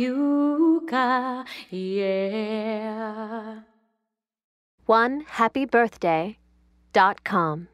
Ayuka, yeah. 1HappyBirthday.com